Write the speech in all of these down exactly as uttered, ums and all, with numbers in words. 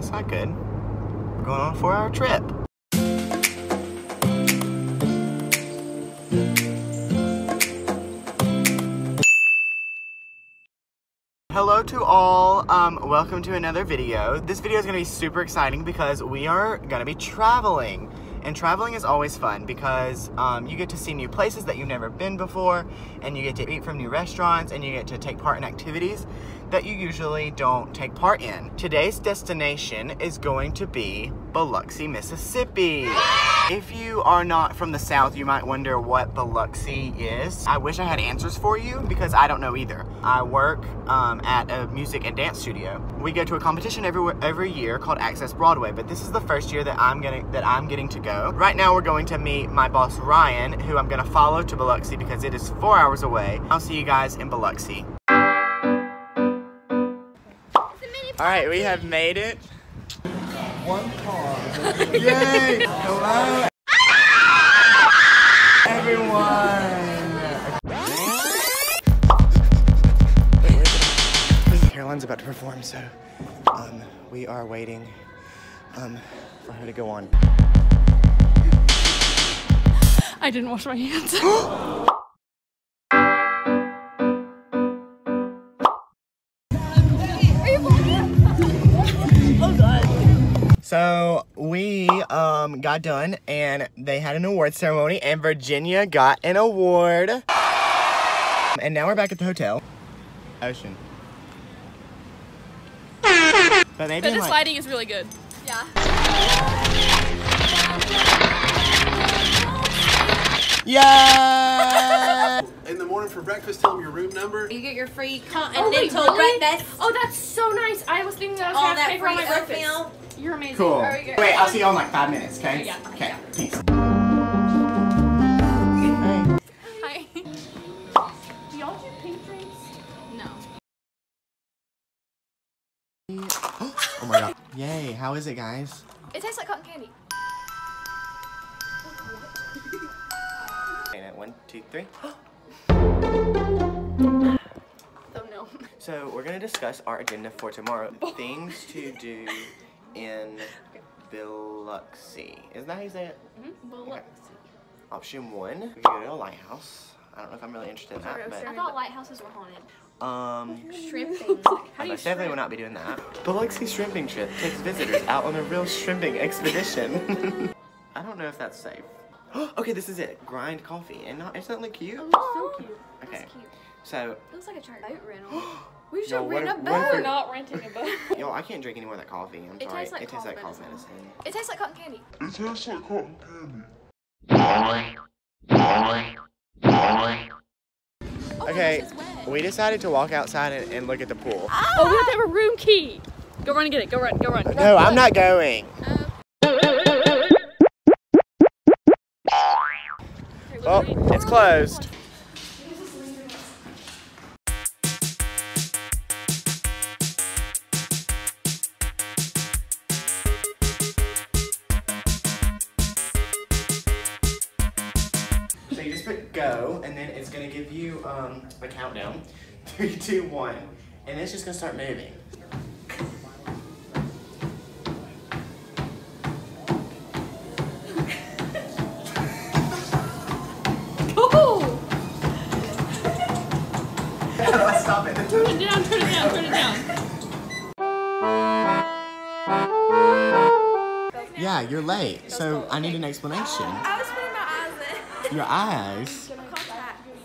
that's not good. We're going on a four-hour trip. Hello to all, um, welcome to another video. This video is gonna be super exciting because we are gonna be traveling. And traveling is always fun because um, you get to see new places that you've never been before, and you get to eat from new restaurants, and you get to take part in activities that you usually don't take part in. Today's destination is going to be Biloxi, Mississippi. If you are not from the South, you might wonder what Biloxi is. I wish I had answers for you because I don't know either. I work um, at a music and dance studio. We go to a competition every every year called Access Broadway, but this is the first year that I'm gonna that I'm getting to go. Right now we're going to meet my boss Ryan, who I'm going to follow to Biloxi because it is four hours away. I'll see you guys in Biloxi. Alright, we have made it. One car. Yay! Hello everyone! Caroline's about to perform, so um, we are waiting um, for her to go on. I didn't wash my hands. Are you vlogging? Oh god. So we um, got done and they had an award ceremony and Virginia got an award. And now we're back at the hotel. Ocean. But, but this like lighting is really good. Yeah. Yeah! In the morning for breakfast, tell them your room number. You get your free continental oh, really? breakfast. Oh, that's so nice. I was thinking that I was going to pay for my breakfast. Meal. You're amazing. Cool. All right, wait, I'll see you all in like five minutes, okay? Yeah. Okay, yeah. Peace. Hi. Hi. Do y'all do pink drinks? No. Oh my god. Yay, how is it, guys? It tastes like cotton candy. One, two, three. Oh no. So we're gonna discuss our agenda for tomorrow. Things to do in Biloxi. Isn't that how you say it? Mm-hmm. Biloxi. Okay. Option one, we can go to a lighthouse. I don't know if I'm really interested in that. But I thought lighthouses were haunted. Um, shrimping. How do you I definitely shrimp? Will not be doing that. Biloxi Shrimping Trip takes visitors out on a real shrimping expedition. I don't know if that's safe. Okay, this is it. Grind Coffee. And not, isn't that like cute? Oh, so cute. Okay. That's cute. So. It looks like a chart. Boat rental. We should rent a boat. We're not renting a boat. Yo, I can't drink any more of that coffee. I'm it sorry. Tastes like it tastes like cotton medicine. medicine. It tastes like cotton candy. It tastes like cotton candy. Oh, okay, we decided to walk outside and, and look at the pool. Ah! Oh, we have to have a room key. Go run and get it. Go run. Go run. Go no, run. I'm not going. Um, Oh, it's closed. So you just put go, and then it's gonna give you um, a countdown. Three, two, one. And it's just gonna start moving. Stop it. Turn it down, turn it down, turn it down. Yeah, you're late, so I need an explanation. I was putting my eyes in. Your eyes?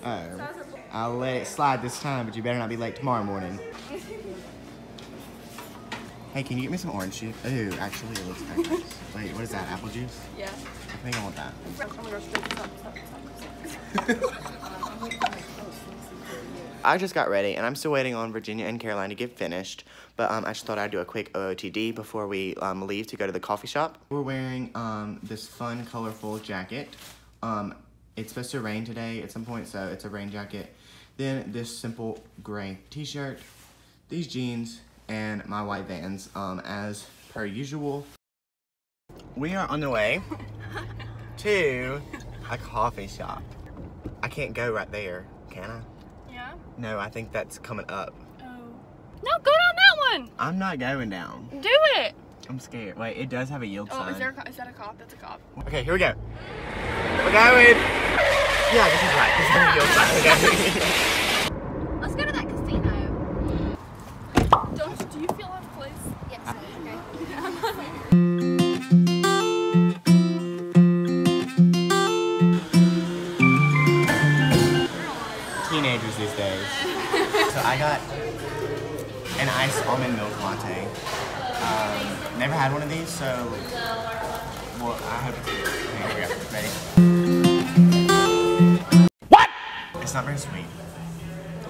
Oh. I'll let it slide this time, but you better not be late tomorrow morning. Hey, can you get me some orange juice? Ooh, actually, it looks nice. Wait, what is that? Apple juice? Yeah. I think I want that. I just got ready, and I'm still waiting on Virginia and Caroline to get finished, but um, I just thought I'd do a quick O O T D before we um, leave to go to the coffee shop. We're wearing um, this fun, colorful jacket. Um, it's supposed to rain today at some point, so it's a rain jacket. Then this simple gray t-shirt, these jeans, and my white Vans um, as per usual. We are on the way to a coffee shop. I can't go right there, can I? No, I think that's coming up. Oh. No, go down that one! I'm not going down. Do it! I'm scared. Wait, it does have a yield oh, sign. Oh, is there a, is that a cop? That's a cop. Okay, here we go. We're going. Yeah, this is right. This has a yield sign. Let's go to that casino. Don't, do you feel out of place? Yes. Uh, okay. I'm not here. Teenagers these days. So I got an iced almond milk latte. Um, never had one of these, so well, I hope it's good. Here we go. Ready? What? It's not very sweet,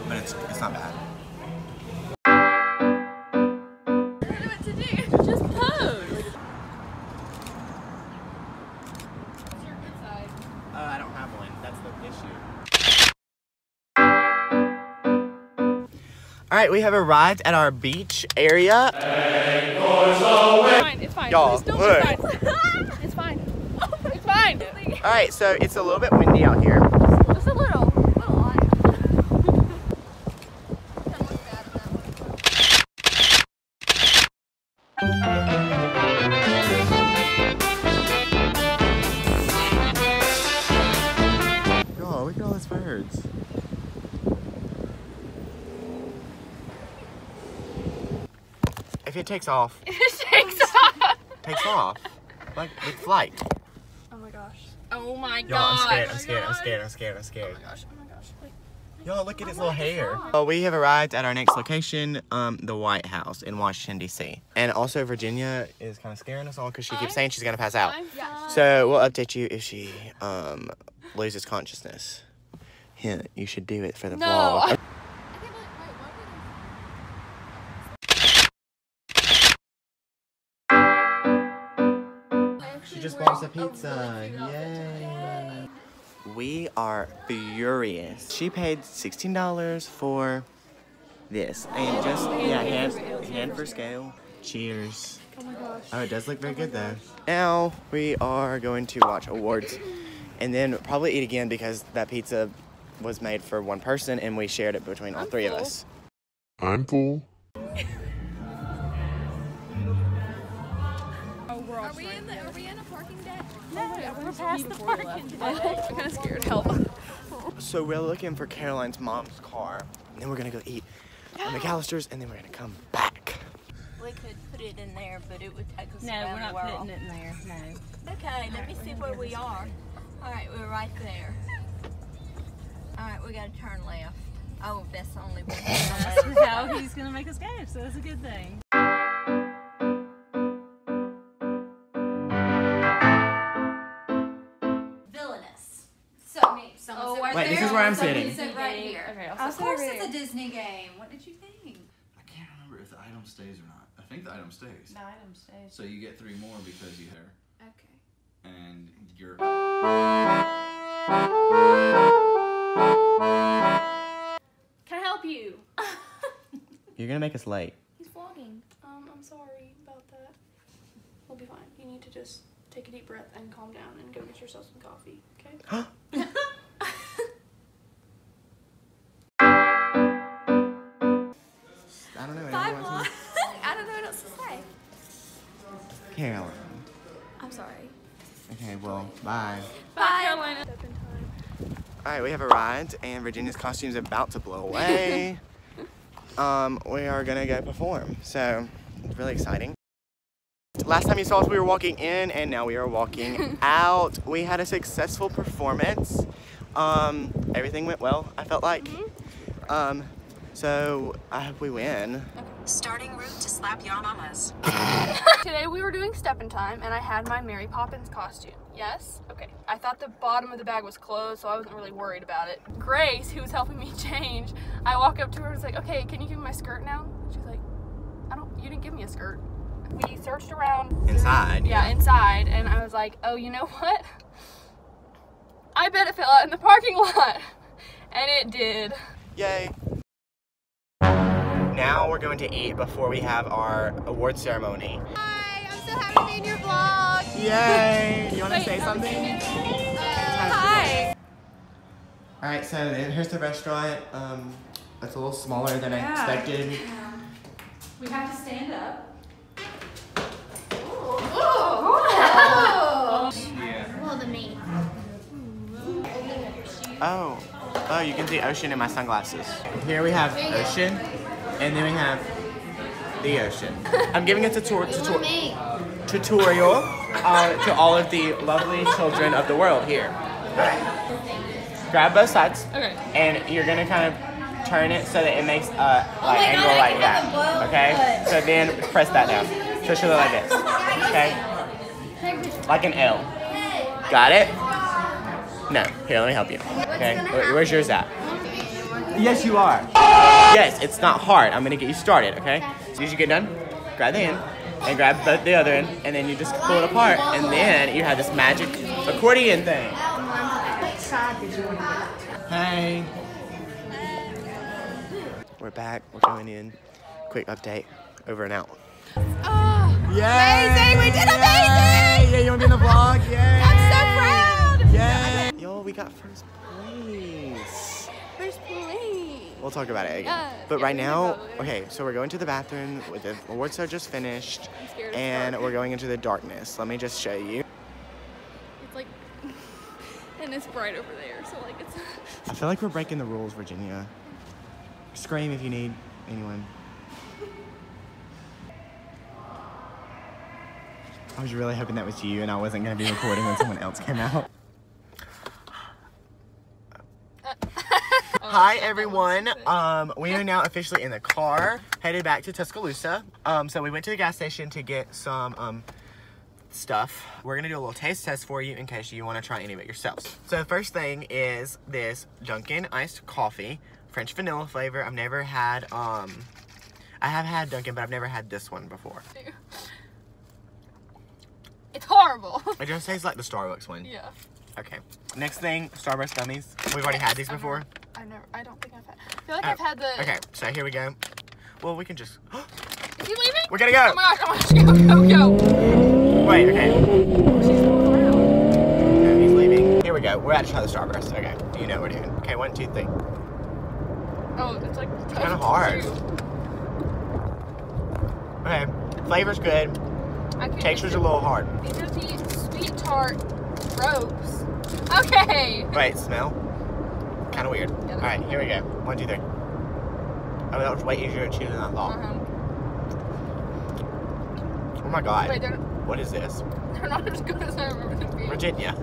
but it's it's not bad. I don't know what to do. Just pose. What's your good side? Uh, I don't have one. That's the issue. All right, we have arrived at our beach area. It's fine, it's fine. Y'all, look. It's fine. It's fine. All right, so it's a little bit windy out here. Just a little. Not a lot. That looks bad on that one. If it takes off. It takes off. Takes off. Like with flight. Oh my gosh. Oh my gosh. Yo, I'm scared. I'm scared. I'm scared. I'm scared. I'm scared. Oh my gosh. Oh my gosh. Like, y'all look at his little hair. Well, we have arrived at our next location, um, the White House in Washington D C And also Virginia is kind of scaring us all because she keeps saying she's gonna pass out. So we'll update you if she um loses consciousness. Hint, you should do it for the vlog. No. Just bought us a pizza. Yay. We are furious. She paid sixteen dollars for this. And just, yeah, hand, hand for scale. Cheers. Oh my gosh. Oh, it does look very good though. Now we are going to watch awards and then probably eat again because that pizza was made for one person and we shared it between all three of us. I'm full. Are we, in the, are we in a parking deck? No, no we're, we're past the parking deck. I'm kind of scared. Help. So we're looking for Caroline's mom's car. And then we're going to go eat at McAllister's, and then we're going to come back. We could put it in there, but it would take us no, around the world. No, we're not putting it in there. No. Okay, let me see where we are. All right, we're right there. All right, we got to turn left. Oh, that's the only way. No, he's going to make us go, so that's a good thing. Wait, this is where I'm sitting. Sit right here. Okay, I'll sit of course, right it's here. A Disney game. What did you think? I can't remember if the item stays or not. I think the item stays. The item stays. So you get three more because you there. Okay. And you're. Can I help you? You're gonna make us late. He's vlogging. Um, I'm sorry about that. We'll be fine. You need to just take a deep breath and calm down and go get yourself some coffee. Okay. I don't know. Five more. I don't know what else to say. Caroline. I'm sorry. Okay, well, bye. Bye, Caroline. Step in time. All right, we have arrived, and Virginia's costume is about to blow away. um, we are gonna go perform, so it's really exciting. Last time you saw us, we were walking in, and now we are walking out. We had a successful performance. Um, everything went well. I felt like. Mm-hmm. Um. So, I hope we win. Starting route to slap your mamas. Today we were doing Step in Time and I had my Mary Poppins costume. Yes? Okay. I thought the bottom of the bag was closed so I wasn't really worried about it. Grace, who was helping me change, I walk up to her and was like, okay, can you give me my skirt now? She's like, I don't, you didn't give me a skirt. We searched around. Inside. Yeah, yeah, inside. And I was like, oh, you know what? I bet it fell out in the parking lot. And it did. Yay. Now we're going to eat before we have our award ceremony. Hi, I'm so happy to be in your vlog. Yay! You want to say something? Uh, hi. All right, so here's the restaurant. Um, it's a little smaller than yeah. I expected. Yeah. We have to stand up. Oh! Yeah. Well, the meat. Oh. Oh, you can see ocean in my sunglasses. Here we have ocean, and then we have the ocean. I'm giving a tutor tutor tutorial uh, to all of the lovely children of the world here. Right. Grab both sides, okay. And you're gonna kind of turn it so that it makes a uh, like oh angle God, like that. Blow, okay. So then press that down. So she'll look like this. Okay. Like an L. Got it? No. Here, let me help you. Okay. Where's yours at? Yes, you are. Yes, it's not hard. I'm gonna get you started. Okay. As soon as you get done, grab the hand and grab the, the other end, and then you just pull it apart, and then you have this magic accordion thing. Hey. We're back. We're going in. Quick update. Over and out. Oh, yay. Amazing! We did amazing! Yay. Yeah, you want to be in the vlog? Yay! I'm so proud! Yay! Yo, we got first place. First place. We'll talk about it again. Yeah. But yeah, right now, okay, so we're going to the bathroom. The awards show just finished. I'm scared and we're going into the darkness. Let me just show you. It's like, and it's bright over there, so like it's... I feel like we're breaking the rules, Virginia. Scream if you need anyone. I was really hoping that was you and I wasn't going to be recording when someone else came out. Hi everyone, um, we are now officially in the car, headed back to Tuscaloosa. Um, so we went to the gas station to get some um, stuff. We're going to do a little taste test for you in case you want to try any of it yourselves. So the first thing is this Dunkin' iced coffee, French vanilla flavor. I've never had, um, I have had Dunkin', but I've never had this one before. It's horrible. It just tastes like the Starbucks one. Yeah. Okay. Next thing, Starburst gummies. We've already yes, had these I've before. I never. I don't think I've had. I feel like oh. I've had the. Okay. So here we go. Well, we can just. Is he leaving? We're gonna go. Oh my gosh! I want you to go, go, go. Wait. Okay. No, he's leaving. Here we go. We're about to try the Starburst. Okay. You know what we're doing. Okay. One, two, three. Oh, it's like. It's kind of hard. Two. Okay. Flavor's good. Texture's a little hard. These are the Sweet Tart Ropes. Okay. Wait, smell? Kind of weird. Yeah, alright, here we go. One, two, three. Oh, that was way easier to chew than I thought. Uh-huh. Oh my god. Wait, they're, what is this? They're not as good as I remember them being. Virginia.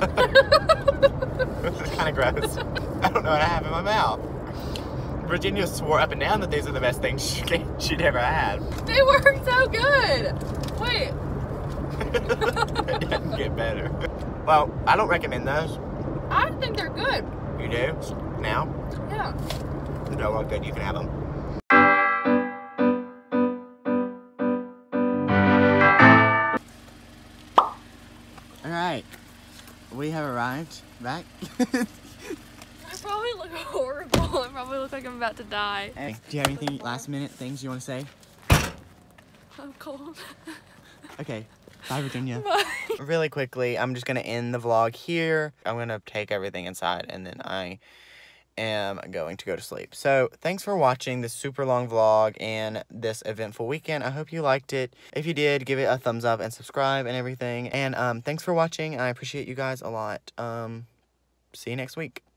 This is kind of gross. I don't know what I have in my mouth. Virginia swore up and down that these are the best things she, she'd ever had. They were so good. Wait. It doesn't get better. Well, I don't recommend those. I think they're good. You do? Now? Yeah. They're all good. You can have them. All right. We have arrived back. I probably look horrible. I probably look like I'm about to die. Hey, do you have anything last minute things you want to say? I'm cold. Okay. Bye, Virginia. Bye. Really quickly, I'm just going to end the vlog here. I'm going to take everything inside, and then I am going to go to sleep. So, thanks for watching this super long vlog and this eventful weekend. I hope you liked it. If you did, give it a thumbs up and subscribe and everything. And um, thanks for watching. I appreciate you guys a lot. Um, see you next week.